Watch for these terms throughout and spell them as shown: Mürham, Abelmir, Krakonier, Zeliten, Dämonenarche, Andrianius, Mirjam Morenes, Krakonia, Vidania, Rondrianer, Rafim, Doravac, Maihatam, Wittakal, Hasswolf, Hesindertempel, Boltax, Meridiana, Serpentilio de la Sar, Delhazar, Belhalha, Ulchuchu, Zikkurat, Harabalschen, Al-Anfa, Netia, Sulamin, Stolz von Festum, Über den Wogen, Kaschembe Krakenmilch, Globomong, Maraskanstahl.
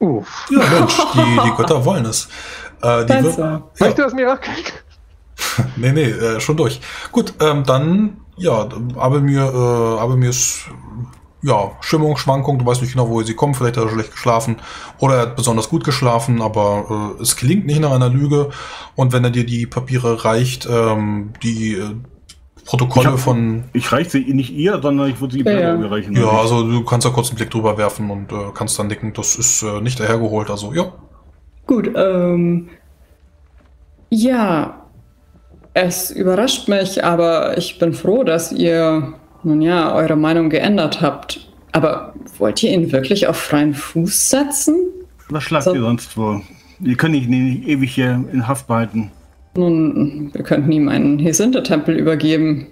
Uff. Ja, Mensch, die Götter wollen es. Möchte das Mirakel? nee, schon durch. Gut, dann, ja, aber mir ist, ja, Stimmung, Schwankung, du weißt nicht genau, woher sie kommen, vielleicht hat er schlecht geschlafen oder er hat besonders gut geschlafen, aber es klingt nicht nach einer Lüge. Und wenn er dir die Papiere reicht, Ich reiche sie nicht ihr, sondern ich würde sie ihr reichen. Ja, also du kannst da kurz einen Blick drüber werfen und kannst dann nicken, das ist nicht dahergeholt, also ja. Gut, ja, es überrascht mich, aber ich bin froh, dass ihr, nun ja, eure Meinung geändert habt. Aber wollt ihr ihn wirklich auf freien Fuß setzen? Was schlagt ihr sonst vor? Wir können ihn nicht ewig hier in Haft behalten. Nun, wir könnten ihm einen Hesindertempel übergeben.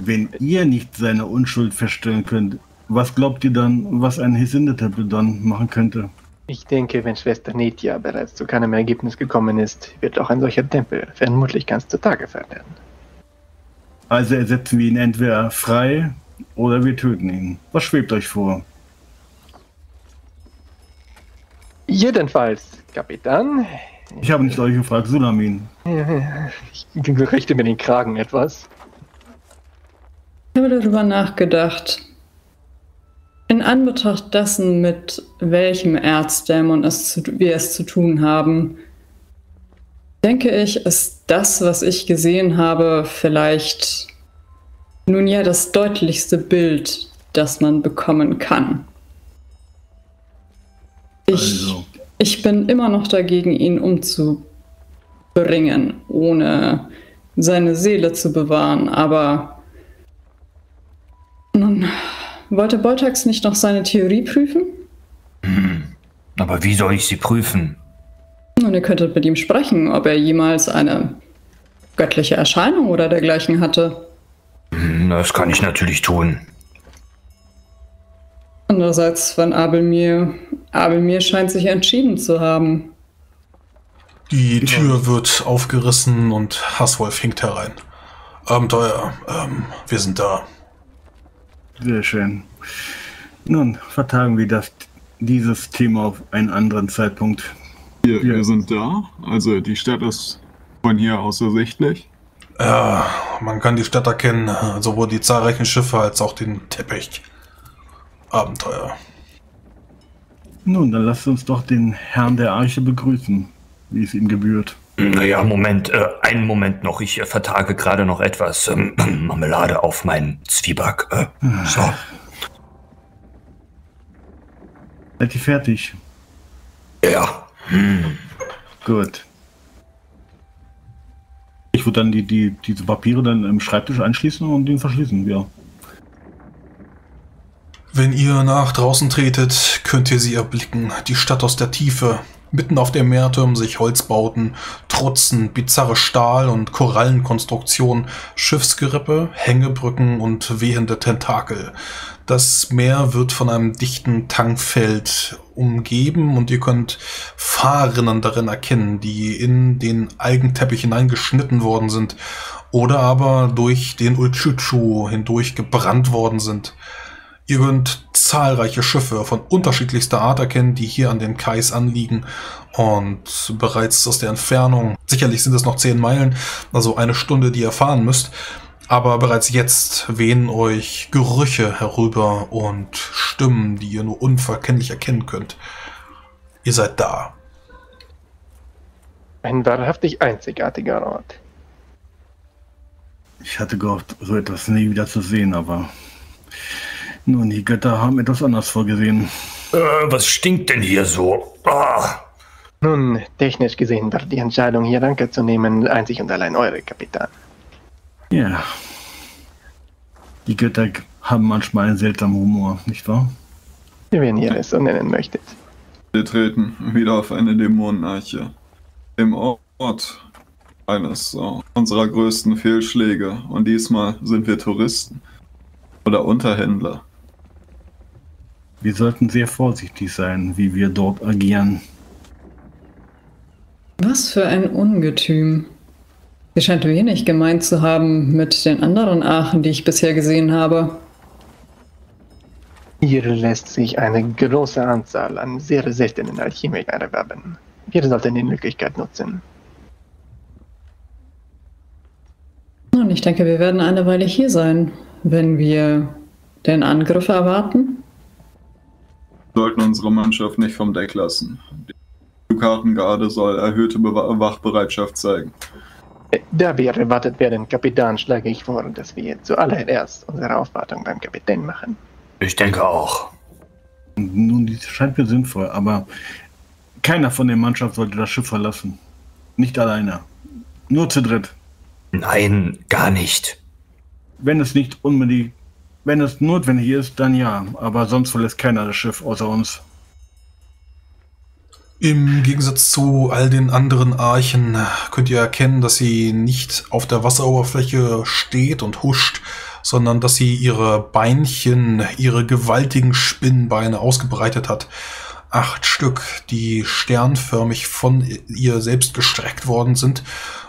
Wenn ihr nicht seine Unschuld feststellen könnt, was glaubt ihr dann, was ein Hesindertempel dann machen könnte? Ich denke, wenn Schwester Netia bereits zu keinem Ergebnis gekommen ist, wird auch ein solcher Tempel vermutlich ganz zutage fallen werden. Also ersetzen wir ihn entweder frei oder wir töten ihn. Was schwebt euch vor? Jedenfalls, Kapitän. Ich habe nicht euch gefragt, Sulamin. Ich richte mir den Kragen etwas. Ich habe darüber nachgedacht. In Anbetracht dessen, mit welchem Erzdämon wir es zu tun haben, denke ich, ist das, was ich gesehen habe, vielleicht nun ja das deutlichste Bild, das man bekommen kann. Ich bin immer noch dagegen, ihn umzubringen, ohne seine Seele zu bewahren, aber nun, wollte Boltax nicht noch seine Theorie prüfen? Aber wie soll ich sie prüfen? Nun, ihr könntet mit ihm sprechen, ob er jemals eine göttliche Erscheinung oder dergleichen hatte. Das kann ich natürlich tun. Andererseits, wenn Abelmir scheint sich entschieden zu haben. Die Tür wird aufgerissen und Hasswolf hinkt herein. Abenteuer, wir sind da. Sehr schön. Nun, vertagen wir dieses Thema auf einen anderen Zeitpunkt. Wir sind da, also die Stadt ist von hier aus ersichtlich. Ja, man kann die Stadt erkennen, sowohl die zahlreichen Schiffe als auch den Teppich. Abenteuer. Nun, dann lasst uns doch den Herrn der Arche begrüßen, wie es ihm gebührt. Naja, Moment, einen Moment noch. Ich vertage gerade noch etwas Marmelade auf meinen Zwieback. So. Seid ihr fertig? Ja. Gut. Ich würde dann diese Papiere dann im Schreibtisch einschließen und den verschließen, ja. Wenn ihr nach draußen tretet, könnt ihr sie erblicken, die Stadt aus der Tiefe. Mitten auf dem Meer türmen sich Holzbauten, Trutzen, bizarre Stahl- und Korallenkonstruktionen, Schiffsgerippe, Hängebrücken und wehende Tentakel. Das Meer wird von einem dichten Tangfeld umgeben und ihr könnt Fahrrinnen darin erkennen, die in den Algenteppich hineingeschnitten worden sind oder aber durch den Ulchuchu hindurch gebrannt worden sind. Ihr könnt zahlreiche Schiffe von unterschiedlichster Art erkennen, die hier an den Kais anliegen und bereits aus der Entfernung, sicherlich sind es noch 10 Meilen, also eine Stunde, die ihr fahren müsst, aber bereits jetzt wehen euch Gerüche herüber und Stimmen, die ihr nur unverkennlich erkennen könnt. Ihr seid da. Ein wahrhaftig einzigartiger Ort. Ich hatte gehofft, so etwas nie wieder zu sehen, aber... Nun, die Götter haben etwas anders vorgesehen. Was stinkt denn hier so? Ah. Nun, technisch gesehen war die Entscheidung, hier Anker zu nehmen, einzig und allein eure, Kapitän. Ja. Die Götter haben manchmal einen seltsamen Humor, nicht wahr? Wenn ihr es so nennen möchtet. Wir treten wieder auf eine Dämonenarche. Im Ort eines unserer größten Fehlschläge. Und diesmal sind wir Touristen. Oder Unterhändler. Wir sollten sehr vorsichtig sein, wie wir dort agieren. Was für ein Ungetüm. Ihr scheint wenig gemeint zu haben mit den anderen Archen, die ich bisher gesehen habe. Hier lässt sich eine große Anzahl an sehr seltenen Alchemikern erwerben. Wir sollten die Möglichkeit nutzen. Und ich denke, wir werden eine Weile hier sein, wenn wir den Angriff erwarten. Wir sollten unsere Mannschaft nicht vom Deck lassen. Die Kartengarde soll erhöhte Wachbereitschaft zeigen. Da wir erwartet werden, Kapitän, schlage ich vor, dass wir zuallererst unsere Aufwartung beim Kapitän machen. Ich denke auch. Nun, dies scheint mir sinnvoll, aber keiner von der Mannschaft sollte das Schiff verlassen. Nicht alleine. Nur zu dritt. Nein, gar nicht. Wenn es nicht unbedingt, wenn es notwendig ist, dann ja. Aber sonst verlässt keiner das Schiff außer uns. Im Gegensatz zu all den anderen Archen könnt ihr erkennen, dass sie nicht auf der Wasseroberfläche steht und huscht, sondern dass sie ihre Beinchen, ihre gewaltigen Spinnenbeine ausgebreitet hat. 8 Stück, die sternförmig von ihr selbst gestreckt worden sind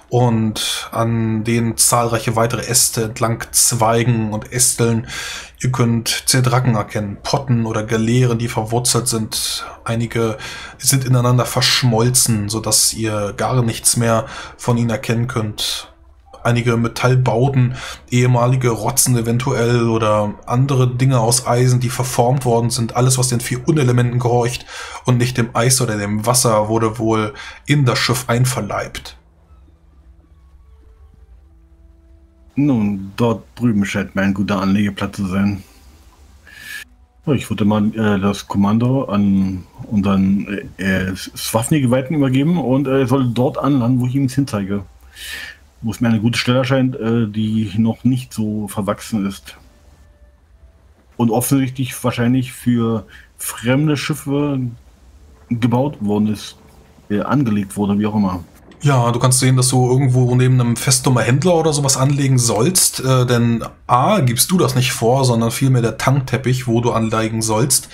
und an denen zahlreiche weitere Äste entlang Zweigen und Ästeln. Ihr könnt Zerdracken erkennen, Potten oder Galeeren, die verwurzelt sind. Einige sind ineinander verschmolzen, sodass ihr gar nichts mehr von ihnen erkennen könnt. Einige Metallbauten, ehemalige Rotzen eventuell oder andere Dinge aus Eisen, die verformt worden sind. Alles, was den 4 Unelementen gehorcht und nicht dem Eis oder dem Wasser, wurde wohl in das Schiff einverleibt. Nun, dort drüben scheint mir ein guter Anlegeplatz zu sein. Ich würde mal das Kommando an unseren Swafni-Geweihten übergeben und soll dort anlanden, wo ich ihm es hinzeige. Wo es mir eine gute Stelle erscheint, die noch nicht so verwachsen ist. Und offensichtlich wahrscheinlich für fremde Schiffe gebaut worden ist, angelegt wurde, wie auch immer. Ja, du kannst sehen, dass du irgendwo neben einem Festumer Händler oder sowas anlegen sollst, denn A, gibst du das nicht vor, sondern vielmehr der Tankteppich, wo du anlegen sollst.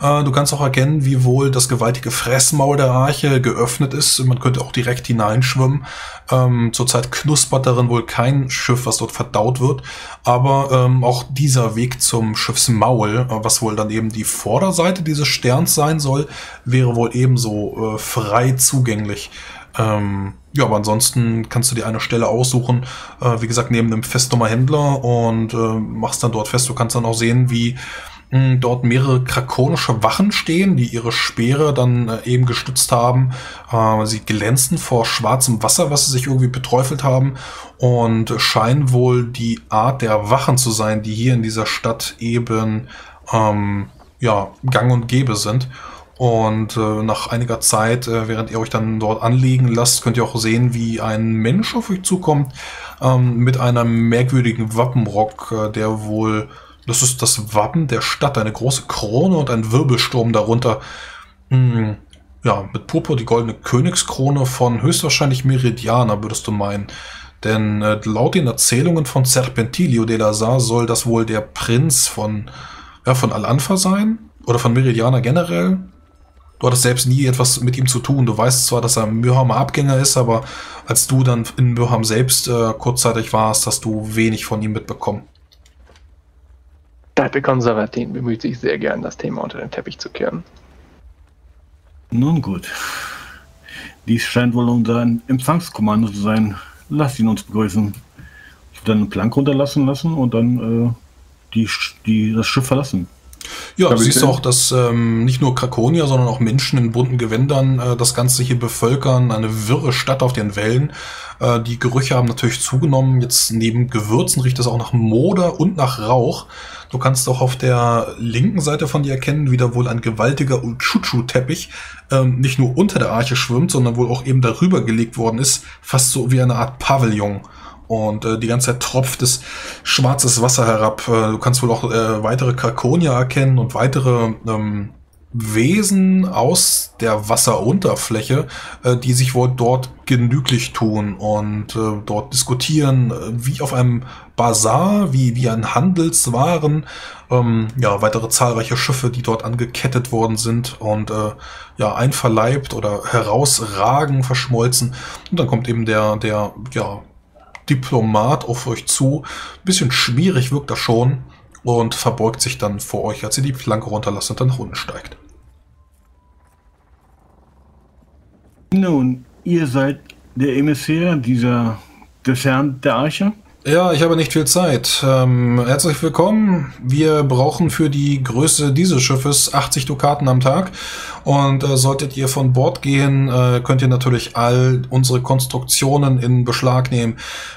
Du kannst auch erkennen, wie wohl das gewaltige Fressmaul der Arche geöffnet ist. Man könnte auch direkt hineinschwimmen. Zurzeit knuspert darin wohl kein Schiff, was dort verdaut wird. Aber auch dieser Weg zum Schiffsmaul, was wohl dann eben die Vorderseite dieses Sterns sein soll, wäre wohl ebenso frei zugänglich. Ja, aber ansonsten kannst du dir eine Stelle aussuchen, wie gesagt, neben einem Festumer Händler und machst dann dort fest. Du kannst dann auch sehen, wie dort mehrere krakonische Wachen stehen, die ihre Speere dann eben gestützt haben. Sie glänzen vor schwarzem Wasser, was sie sich irgendwie beträufelt haben und scheinen wohl die Art der Wachen zu sein, die hier in dieser Stadt eben ja, gang und gäbe sind. Und nach einiger Zeit, während ihr euch dann dort anlegen lasst, könnt ihr auch sehen, wie ein Mensch auf euch zukommt mit einem merkwürdigen Wappenrock, der wohl, das ist das Wappen der Stadt, eine große Krone und ein Wirbelsturm darunter. Ja, mit Purpur die goldene Königskrone von höchstwahrscheinlich Meridiana, würdest du meinen. Denn laut den Erzählungen von Serpentilio de la Sar soll das wohl der Prinz von Al-Anfa sein oder von Meridiana generell. Du hattest selbst nie etwas mit ihm zu tun. Du weißt zwar, dass er ein Mürhamer Abgänger ist, aber als du dann in Mürham selbst kurzzeitig warst, hast du wenig von ihm mitbekommen. Der Konservatin bemüht sich sehr gern, das Thema unter den Teppich zu kehren. Nun gut. Dies scheint wohl unser Empfangskommando zu sein. Lass ihn uns begrüßen. Ich würde dann einen Plank runterlassen lassen und dann das Schiff verlassen. Ja, du siehst auch, dass nicht nur Krakonier, sondern auch Menschen in bunten Gewändern das Ganze hier bevölkern, eine wirre Stadt auf den Wellen. Die Gerüche haben natürlich zugenommen, jetzt neben Gewürzen riecht es auch nach Mode und nach Rauch. Du kannst auch auf der linken Seite von dir erkennen, wie da wohl ein gewaltiger Uchuchu-Teppich nicht nur unter der Arche schwimmt, sondern wohl auch eben darüber gelegt worden ist, fast so wie eine Art Pavillon. Und die ganze Zeit tropft es schwarzes Wasser herab. Du kannst wohl auch weitere Krakonier erkennen und weitere Wesen aus der Wasserunterfläche, die sich wohl dort genüglich tun und dort diskutieren, wie auf einem Bazar, wie an Handelswaren. Ja, weitere zahlreiche Schiffe, die dort angekettet worden sind und ja, einverleibt oder herausragen, verschmolzen. Und dann kommt eben der Diplomat auf euch zu. Ein bisschen schwierig wirkt das schon. und verbeugt sich dann vor euch, als ihr die Flanke runterlasst und dann nach unten steigt. Nun, ihr seid der Emissär des Herrn der Arche? Ja, ich habe nicht viel Zeit. Herzlich willkommen. Wir brauchen für die Größe dieses Schiffes 80 Dukaten am Tag. Und solltet ihr von Bord gehen, könnt ihr natürlich all unsere Konstruktionen in Beschlag nehmen.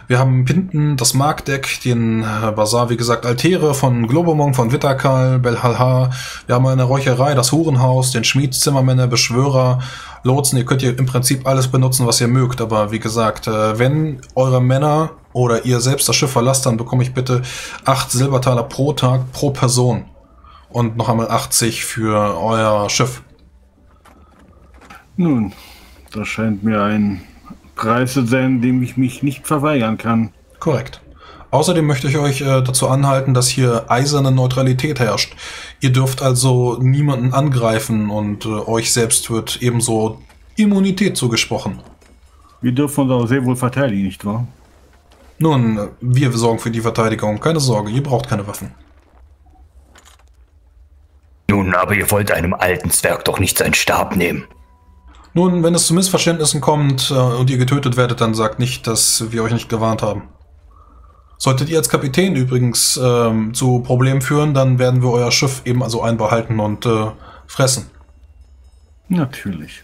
Wir haben Pinten, das Marktdeck, den Bazar, wie gesagt, Altäre von Globomong, von Wittakal, Belhalha. Wir haben eine Räucherei, das Hurenhaus, den Schmied, Zimmermänner, Beschwörer, Lotsen. Ihr könnt im Prinzip alles benutzen, was ihr mögt. Aber wie gesagt, wenn eure Männer oder ihr selbst das Schiff verlasst, dann bekomme ich bitte 8 Silbertaler pro Tag, pro Person. Und noch einmal 80 für euer Schiff. Nun, das scheint mir ein Preis zu sein, dem ich mich nicht verweigern kann. Korrekt. Außerdem möchte ich euch dazu anhalten, dass hier eiserne Neutralität herrscht. Ihr dürft also niemanden angreifen und euch selbst wird ebenso Immunität zugesprochen. Wir dürfen uns auch sehr wohl verteidigen, nicht wahr? Nun, wir sorgen für die Verteidigung. Keine Sorge, ihr braucht keine Waffen. Nun, aber ihr wollt einem alten Zwerg doch nicht seinen Stab nehmen. Nun, wenn es zu Missverständnissen kommt und ihr getötet werdet, dann sagt nicht, dass wir euch nicht gewarnt haben. Solltet ihr als Kapitän übrigens zu Problemen führen, dann werden wir euer Schiff eben also einbehalten und fressen. Natürlich.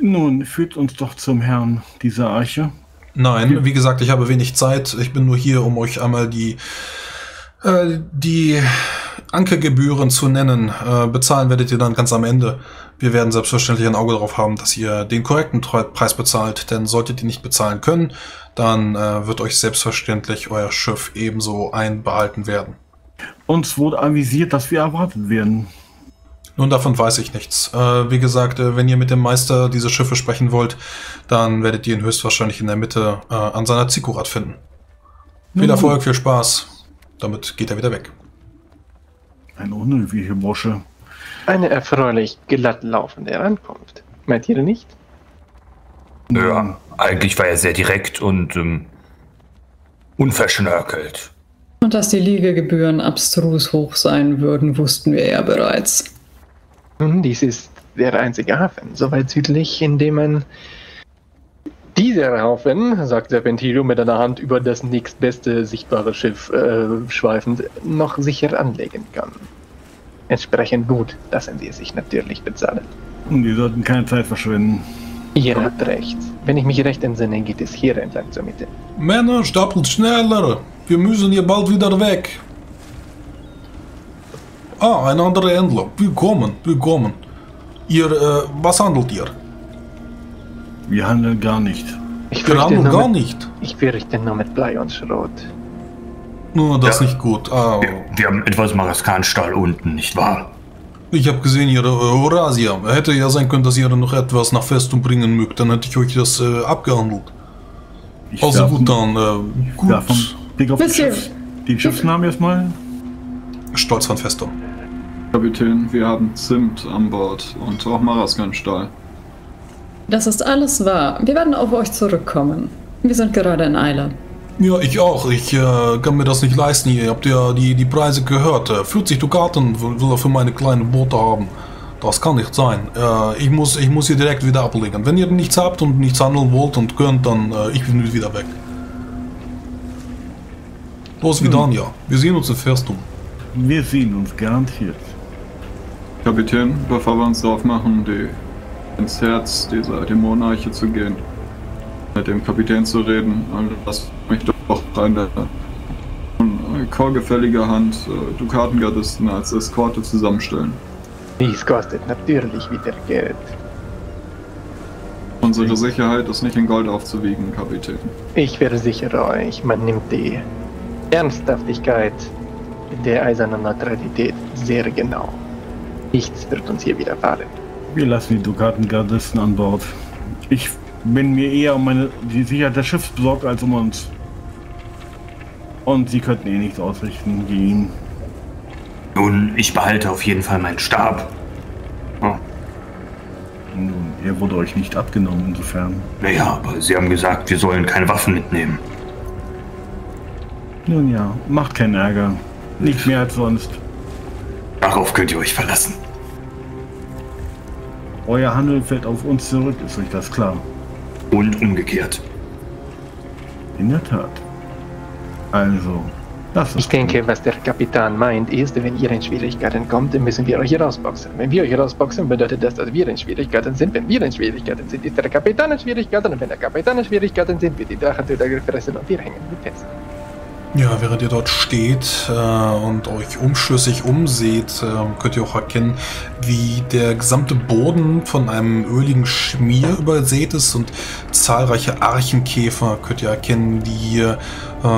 Nun, führt uns doch zum Herrn dieser Arche. Nein, wie gesagt, ich habe wenig Zeit. Ich bin nur hier, um euch einmal die Ankergebühren zu nennen. Bezahlen werdet ihr dann ganz am Ende. Wir werden selbstverständlich ein Auge darauf haben, dass ihr den korrekten Preis bezahlt. Denn solltet ihr nicht bezahlen können, dann wird euch selbstverständlich euer Schiff ebenso einbehalten werden. Uns wurde avisiert, dass wir erwartet werden. Nun, davon weiß ich nichts. Wie gesagt, wenn ihr mit dem Meister diese Schiffe sprechen wollt, dann werdet ihr ihn höchstwahrscheinlich in der Mitte an seiner Zikurat finden. Mhm. Viel Erfolg, viel Spaß. Damit geht er wieder weg. Eine unnötige Mosche. Eine erfreulich glatt laufende Ankunft. Meint ihr nicht? Ja, eigentlich war er sehr direkt und unverschnörkelt. Und dass die Liegegebühren abstrus hoch sein würden, wussten wir ja bereits. Nun, dies ist der einzige Hafen, soweit südlich, in dem man... Dieser Hafen, sagt Serpentilio mit einer Hand über das nächstbeste sichtbare Schiff schweifend, noch sicher anlegen kann. Entsprechend gut lassen sie es sich natürlich bezahlen. Und wir sollten keine Zeit verschwenden. Ihr habt recht. Wenn ich mich recht entsinne, geht es hier entlang zur Mitte. Männer, stapelt schneller! Wir müssen hier bald wieder weg! Ah, ein anderer Händler. Willkommen, willkommen. Ihr, was handelt ihr? Wir handeln gar nicht. Ich fürchte nur mit Blei und Schrot. Nur das nicht gut. Ah. Wir haben etwas Maraskanstahl unten, nicht wahr? Ich habe gesehen, ihre Eurasia. Hätte ja sein können, dass ihr noch etwas nach Festum bringen mögt. Dann hätte ich euch das abgehandelt. Also gut, dann gut. Blick auf den Schiffsnamen erstmal. Stolz von Festum. Kapitän, wir haben Zimt an Bord und auch Maraskanstahl. Das ist alles wahr. Wir werden auf euch zurückkommen. Wir sind gerade in Eile. Ja, ich auch. Ich kann mir das nicht leisten. Ihr habt ja die Preise gehört. 40 Dukaten will er für meine kleinen Boote haben. Das kann nicht sein. Ich muss hier direkt wieder ablegen. Wenn ihr nichts habt und nichts handeln wollt und könnt, dann ich bin wieder weg. Los, Vidania. Wir sehen uns im Festum. Wir sehen uns garantiert. Kapitän, bevor wir uns darauf machen, ins Herz dieser Dämonenarche zu gehen, mit dem Kapitän zu reden, lasst mich doch rein der chorgefälliger Hand Dukatengardisten als Eskorte zusammenstellen. Dies kostet natürlich wieder Geld. Unsere Sicherheit ist nicht in Gold aufzuwiegen, Kapitän. Ich versichere euch, man nimmt die Ernsthaftigkeit der eisernen Neutralität sehr genau. Nichts wird uns hier widerfahren. Wir lassen die Dukatengardisten an Bord. Ich bin mir eher um die Sicherheit des Schiffs besorgt als um uns. Und sie könnten eh nichts ausrichten gegen ihn. Nun, ich behalte auf jeden Fall meinen Stab. Oh. Nun, er wurde euch nicht abgenommen insofern. Naja, aber sie haben gesagt, wir sollen keine Waffen mitnehmen. Nun ja, macht keinen Ärger. Nicht mehr als sonst. Darauf könnt ihr euch verlassen. Euer Handel fällt auf uns zurück, ist euch das klar? Und umgekehrt. In der Tat. Also, das ist. Ich denke, was der Kapitän meint, ist, wenn ihr in Schwierigkeiten kommt, müssen wir euch rausboxen. Wenn wir euch rausboxen, bedeutet das, dass wir in Schwierigkeiten sind. Wenn wir in Schwierigkeiten sind, ist der Kapitän in Schwierigkeiten. Und wenn der Kapitän in Schwierigkeiten sind, wird die Drachentöter gefressen und wir hängen mit Fenster. Ja, während ihr dort steht und euch unschlüssig umseht, könnt ihr auch erkennen, wie der gesamte Boden von einem öligen Schmier übersät ist und zahlreiche Archenkäfer könnt ihr erkennen, die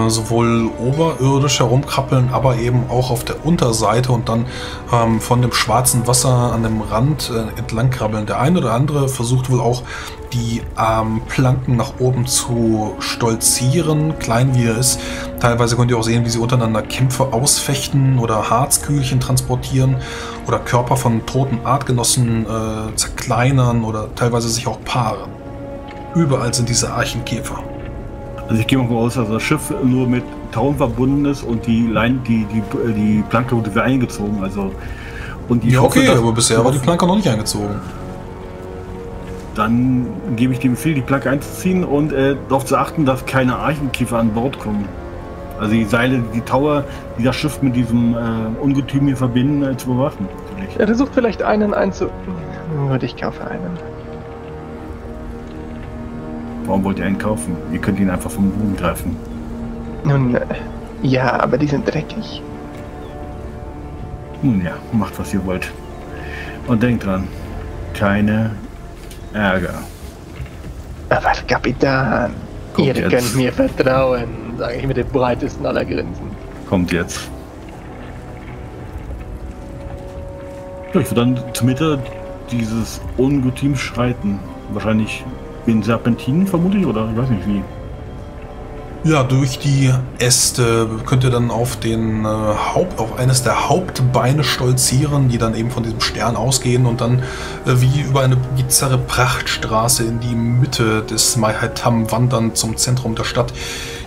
sowohl oberirdisch herumkrabbeln, aber eben auch auf der Unterseite und dann von dem schwarzen Wasser an dem Rand entlangkrabbeln. Der eine oder andere versucht wohl auch, die Planken nach oben zu stolzieren, klein wie er ist. Teilweise könnt ihr auch sehen, wie sie untereinander Kämpfe ausfechten oder Harzkühlchen transportieren oder Körper von toten Artgenossen zerkleinern oder teilweise sich auch paaren. Überall sind diese Archenkäfer. Also ich gehe mal aus, dass das Schiff nur mit Tauen verbunden ist und die Planke wurde eingezogen. Also, und ja, okay, hoffe, aber bisher war die Planke noch nicht eingezogen. Dann gebe ich dem Befehl, die Planke einzuziehen und darauf zu achten, dass keine Archenkäfer an Bord kommen. Also die Seile, die Tower, die das Schiff mit diesem Ungetüm hier verbinden, zu bewachen. Er versucht vielleicht einen einzu... Gut, ich kaufe einen. Warum wollt ihr einen kaufen? Ihr könnt ihn einfach vom Boden greifen. Nun, ja, aber die sind dreckig. Nun ja, macht was ihr wollt. Und denkt dran, keine... Ärger. Aber Kapitän, kommt ihr jetzt. Könnt mir vertrauen, sage ich mit dem breitesten aller Grinsen. Kommt jetzt. Ja, ich würde dann zur Mitte dieses Ungetüms schreiten. Wahrscheinlich in Serpentinen, vermutlich, oder ich weiß nicht wie. Ja, durch die Äste könnt ihr dann auf den auf eines der Hauptbeine stolzieren, die dann eben von diesem Stern ausgehen und dann wie über eine bizarre Prachtstraße in die Mitte des Maihatam wandern zum Zentrum der Stadt.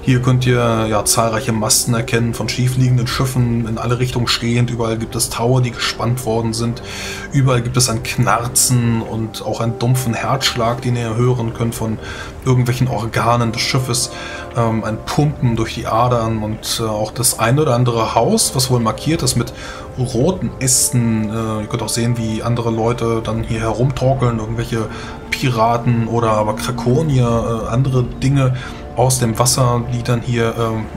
Hier könnt ihr ja zahlreiche Masten erkennen von schiefliegenden Schiffen, in alle Richtungen stehend. Überall gibt es Taue, die gespannt worden sind. Überall gibt es ein Knarzen und auch einen dumpfen Herzschlag, den ihr hören könnt von irgendwelchen Organen des Schiffes. Ein Pumpen durch die Adern und auch das ein oder andere Haus, was wohl markiert ist mit roten Ästen. Ihr könnt auch sehen, wie andere Leute dann hier herumtorkeln, irgendwelche Piraten oder aber Krakonier, andere Dinge aus dem Wasser, die dann hier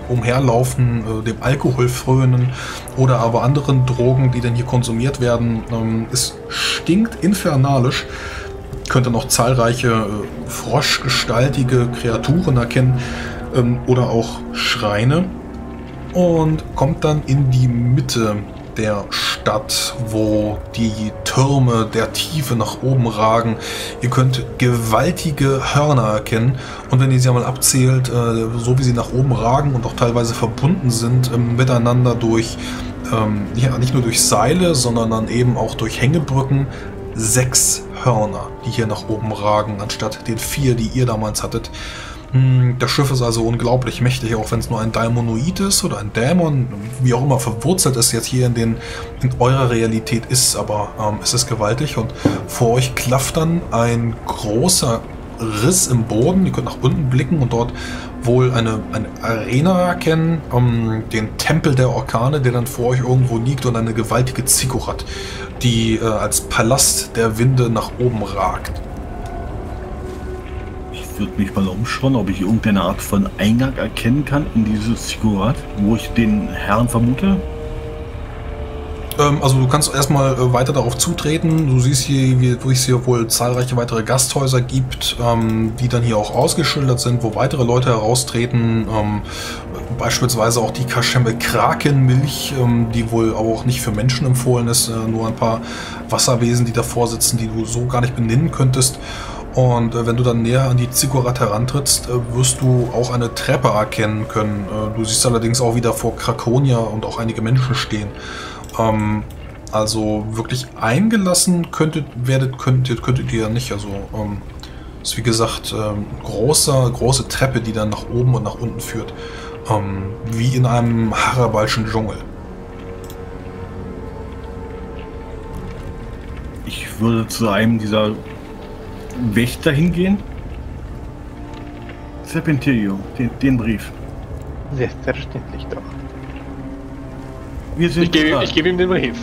umherlaufen, dem Alkohol frönen oder aber anderen Drogen, die dann hier konsumiert werden. Es stinkt infernalisch. Könnt ihr noch zahlreiche froschgestaltige Kreaturen erkennen. Oder auch Schreine und kommt dann in die Mitte der Stadt, wo die Türme der Tiefe nach oben ragen. Ihr könnt gewaltige Hörner erkennen und wenn ihr sie einmal abzählt, so wie sie nach oben ragen und auch teilweise verbunden sind miteinander durch, ja, nicht nur durch Seile, sondern dann eben auch durch Hängebrücken, 6 Hörner, die hier nach oben ragen, anstatt den 4, die ihr damals hattet. Das Schiff ist also unglaublich mächtig, auch wenn es nur ein Daimonoid ist oder ein Dämon, wie auch immer verwurzelt es jetzt hier in eurer Realität ist, aber es ist gewaltig und vor euch klafft dann ein großer Riss im Boden. Ihr könnt nach unten blicken und dort wohl eine Arena erkennen, den Tempel der Orkane, der dann vor euch irgendwo liegt und eine gewaltige Zikkurat, die als Palast der Winde nach oben ragt. Ich würde mich mal umschauen, ob ich irgendeine Art von Eingang erkennen kann in dieses Zikkurat, wo ich den Herrn vermute. Also du kannst erstmal weiter darauf zutreten. Du siehst hier, wo es hier wohl zahlreiche weitere Gasthäuser gibt, die dann hier auch ausgeschildert sind, wo weitere Leute heraustreten. Beispielsweise auch die Kaschembe Krakenmilch, die wohl auch nicht für Menschen empfohlen ist. Nur ein paar Wasserwesen, die davor sitzen, die du so gar nicht benennen könntest. Und wenn du dann näher an die Zikkurat herantrittst, wirst du auch eine Treppe erkennen können. Du siehst allerdings auch wieder vor Krakonia und auch einige Menschen stehen. Also wirklich eingelassen könntet ihr nicht. Also ist wie gesagt große Treppe, die dann nach oben und nach unten führt. Wie in einem Harabalschen Dschungel. Ich würde zu einem dieser Wächter hingehen. Serpentilio, den Brief. Selbstverständlich doch. Wir sind ich gebe ihm den Brief.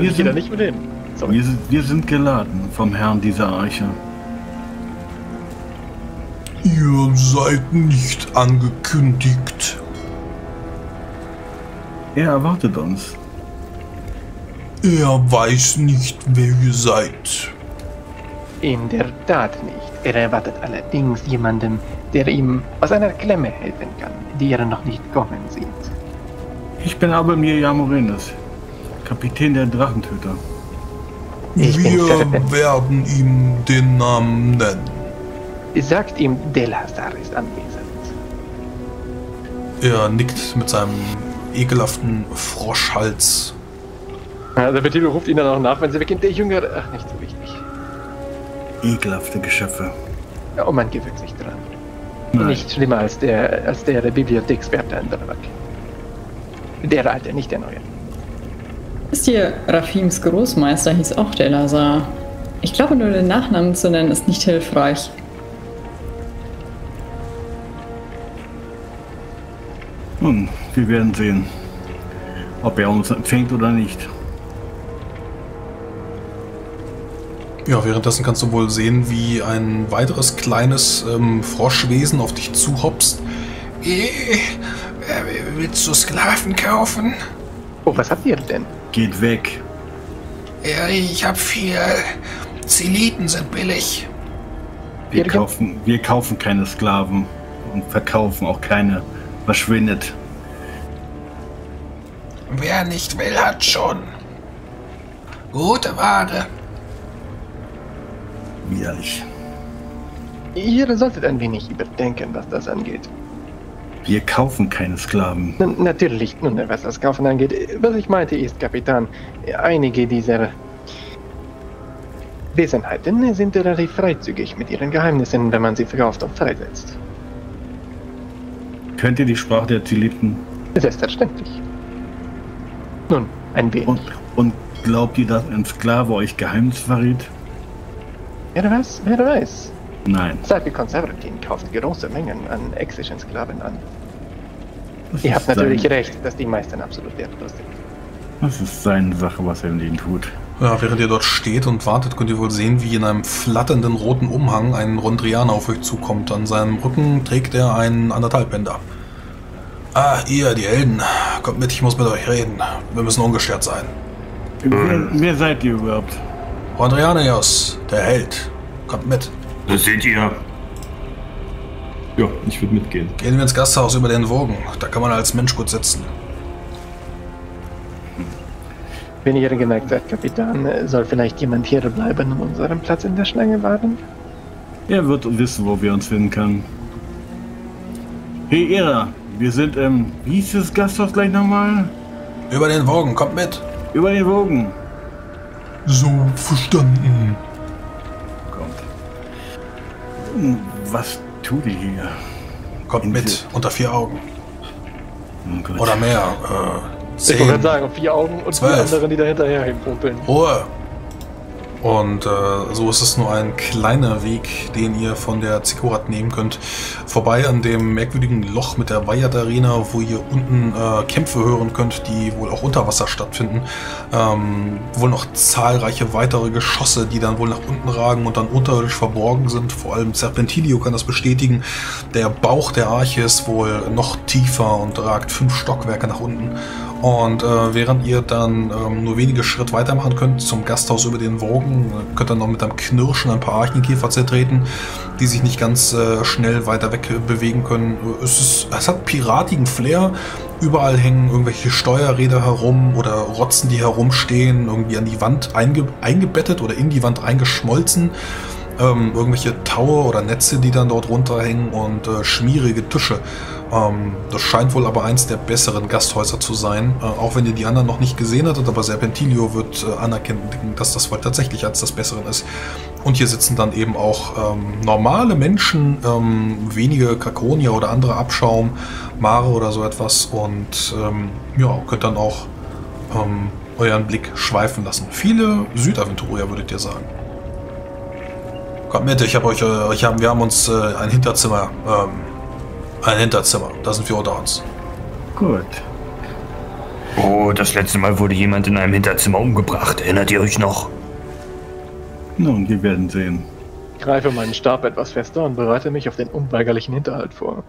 Ich gehe da nicht mit hin. Wir sind geladen vom Herrn dieser Arche. Ihr seid nicht angekündigt. Er erwartet uns. Er weiß nicht, wer ihr seid. In der Tat nicht. Er erwartet allerdings jemanden, der ihm aus einer Klemme helfen kann, die er noch nicht kommen sieht. Ich bin aber Mirjam Morenes, Kapitän der Drachentöter. Wir werden ihm den Namen nennen. Sagt ihm, Delhazar ist anwesend. Er nickt mit seinem ekelhaften Froschhals. Ja, der Betilo ruft ihn dann auch nach, wenn sie beginnt. Der Jünger, ach, nicht so wichtig. Ekelhafte Geschöpfe. Ja, und man gewöhnt sich dran. Nein. Nicht schlimmer als der Bibliothekswärter in Doravac. Der alte, nicht der neue. Wisst ihr, Rafims Großmeister hieß auch Delhazar. Ich glaube, nur den Nachnamen zu nennen ist nicht hilfreich. Nun, wir werden sehen, ob er uns empfängt oder nicht. Ja, währenddessen kannst du wohl sehen, wie ein weiteres kleines Froschwesen auf dich zuhopst. Willst du Sklaven kaufen? Oh, was habt ihr denn? Geht weg. Ich hab viel. Zeliten sind billig. Wir kaufen keine Sklaven und verkaufen auch keine. Verschwindet. Wer nicht will, hat schon. Gute Ware. Widerlich. Ihr solltet ein wenig überdenken, was das angeht. Wir kaufen keine Sklaven. Natürlich, nun, was das Kaufen angeht. Was ich meinte ist, Kapitän, einige dieser Wesenheiten sind relativ freizügig mit ihren Geheimnissen, wenn man sie verkauft und freisetzt. Könnt ihr die Sprache der Zeliten? Selbstverständlich. Nun, ein wenig. Und glaubt ihr, dass ein Sklave euch Geheimnis verrät? Wer weiß, wer weiß. Nein. Seit die Konservativen kaufen große Mengen an exischen Sklaven an. Ihr habt natürlich recht, dass die meisten absolut wertlos sind. Das ist seine Sache, was er in denen tut. Ja, während ihr dort steht und wartet, könnt ihr wohl sehen, wie in einem flatternden roten Umhang ein Rondrianer auf euch zukommt. An seinem Rücken trägt er einen Anderthalbbänder. Ah, ihr, die Helden. Kommt mit, ich muss mit euch reden. Wir müssen ungestört sein. Wer seid ihr überhaupt? Andrianius, der Held. Kommt mit. Das seht ihr. Ja, ich würde mitgehen. Gehen wir ins Gasthaus über den Wogen. Da kann man als Mensch gut sitzen. Wenn ihr geneigt seid, Kapitän, soll vielleicht jemand hier bleiben und unseren Platz in der Schlange wahren? Er wird wissen, wo wir uns finden können. Hey, Era, wir sind im... Wie hieß das Gasthaus gleich nochmal? Über den Wogen, kommt mit! Über den Wogen! So, verstanden. Kommt. Was tut ihr hier? Kommt mit, unter 4 Augen. Oh, oder mehr, 10, ich wollte sagen, 4 Augen und 12. Die anderen, die da hinterher hinpumpeln. Ruhe! Und so ist es nur ein kleiner Weg, den ihr von der Zikorat nehmen könnt. Vorbei an dem merkwürdigen Loch mit der Wyatt-Arena, wo ihr unten Kämpfe hören könnt, die wohl auch unter Wasser stattfinden. Wohl noch zahlreiche weitere Geschosse, die dann wohl nach unten ragen und dann unterirdisch verborgen sind. Vor allem Serpentilio kann das bestätigen. Der Bauch der Arche ist wohl noch tiefer und ragt 5 Stockwerke nach unten. Und während ihr dann nur wenige Schritt weitermachen könnt zum Gasthaus über den Wogen, könnt ihr noch mit einem Knirschen ein paar Archenkäfer zertreten, die sich nicht ganz schnell weiter weg bewegen können. Es hat piratigen Flair. Überall hängen irgendwelche Steuerräder herum oder Rotzen, die herumstehen, irgendwie an die Wand eingebettet oder in die Wand eingeschmolzen. Irgendwelche Taue oder Netze, die dann dort runterhängen und schmierige Tische. Das scheint wohl aber eins der besseren Gasthäuser zu sein, auch wenn ihr die anderen noch nicht gesehen hattet, aber Serpentilio wird anerkennen, dass das wohl tatsächlich eins des Besseren ist. Und hier sitzen dann eben auch normale Menschen, wenige Krakonia oder andere Abschaum, Mare oder so etwas und ja, könnt dann auch euren Blick schweifen lassen. Viele Südaventurier, würdet ihr sagen. Kommt mit, wir haben uns ein Hinterzimmer. Da sind wir unter uns. Gut. Oh, das letzte Mal wurde jemand in einem Hinterzimmer umgebracht. Erinnert ihr euch noch? Nun, wir werden sehen. Ich greife meinen Stab etwas fester und bereite mich auf den unweigerlichen Hinterhalt vor.